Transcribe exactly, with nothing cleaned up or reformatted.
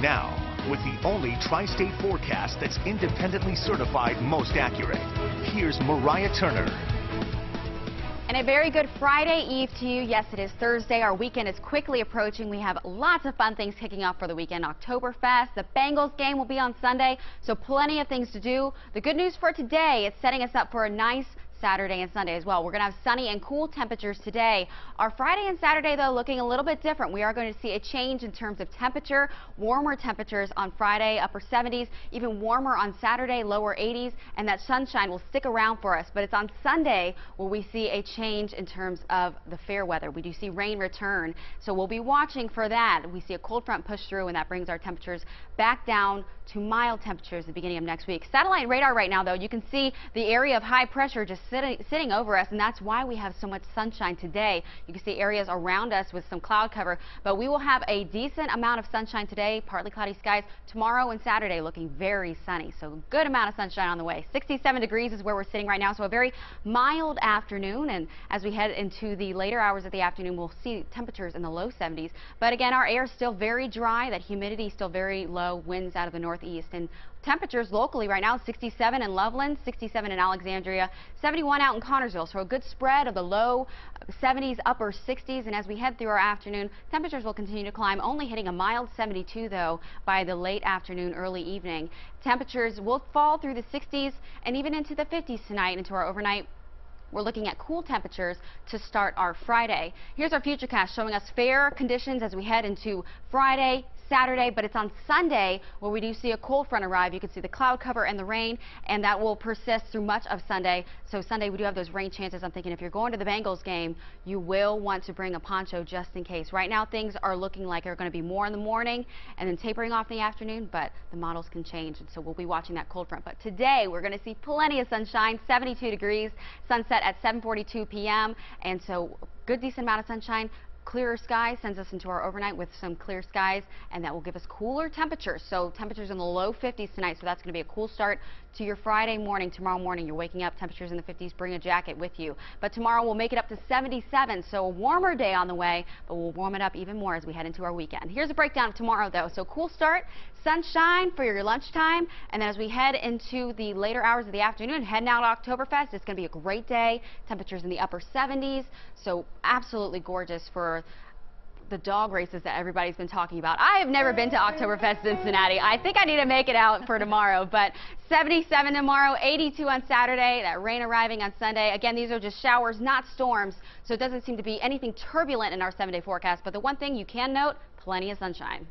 now with the only tri-state forecast that's independently certified most accurate. Here's Mariah Turner. And a very good Friday Eve to you. Yes, it is Thursday. Our weekend is quickly approaching. We have lots of fun things kicking off for the weekend. Oktoberfest, the Bengals game will be on Sunday, so plenty of things to do. The good news for today is setting us up for a nice Saturday and Sunday as well. We're going to have sunny and cool temperatures today. Our Friday and Saturday, though, looking a little bit different. We are going to see a change in terms of temperature. Warmer temperatures on Friday, upper seventies, even warmer on Saturday, lower eighties, and that sunshine will stick around for us. But it's on Sunday where we see a change in terms of the fair weather. We do see rain return, so we'll be watching for that. We see a cold front push through, and that brings our temperatures back down to mild temperatures at the beginning of next week. Satellite radar right now, though, you can see the area of high pressure just Sitting, sitting over us, and that's why we have so much sunshine today. You can see areas around us with some cloud cover, but we will have a decent amount of sunshine today, partly cloudy skies. Tomorrow and Saturday looking very sunny, so a good amount of sunshine on the way. sixty-seven degrees is where we're sitting right now, so a very mild afternoon, and as we head into the later hours of the afternoon, we'll see temperatures in the low seventies. But again, our air is still very dry, that humidity is still very low, winds out of the northeast, and temperatures locally right now sixty-seven in Loveland, sixty-seven in Alexandria, seventy-one out in Connersville, so a good spread of the low seventies, upper sixties, and as we head through our afternoon, temperatures will continue to climb, only hitting a mild seventy-two though by the late afternoon, early evening. Temperatures will fall through the sixties and even into the fifties tonight into our overnight. We're looking at cool temperatures to start our Friday. Here's our futurecast showing us fair conditions as we head into Friday, Saturday, but it's on Sunday where we do see a cold front arrive. You can see the cloud cover and the rain, and that will persist through much of Sunday. So Sunday we do have those rain chances. I'm thinking if you're going to the Bengals game, you will want to bring a poncho just in case. Right now things are looking like they're going to be more in the morning and then tapering off in the afternoon, but the models can change, and so we'll be watching that cold front. But today we're going to see plenty of sunshine, seventy-two degrees, sunset at seven forty-two p m, and so good decent amount of sunshine. Clearer skies sends us into our overnight with some clear skies, and that will give us cooler temperatures. So temperatures in the low fifties tonight, so that's going to be a cool start to your Friday morning. Tomorrow morning you're waking up, temperatures in the fifties, bring a jacket with you. But tomorrow we'll make it up to seventy-seven, so a warmer day on the way, but we'll warm it up even more as we head into our weekend. Here's a breakdown of tomorrow though. So cool start, sunshine for your lunchtime, and then as we head into the later hours of the afternoon, heading out to Oktoberfest, it's going to be a great day. Temperatures in the upper seventies, so absolutely gorgeous for the dog races that everybody's been talking about. I have never been to Oktoberfest Cincinnati. I think I need to make it out for tomorrow, but seventy-seven tomorrow, eighty-two on Saturday, that rain arriving on Sunday. Again, these are just showers, not storms, so it doesn't seem to be anything turbulent in our seven-day forecast, but the one thing you can note, plenty of sunshine.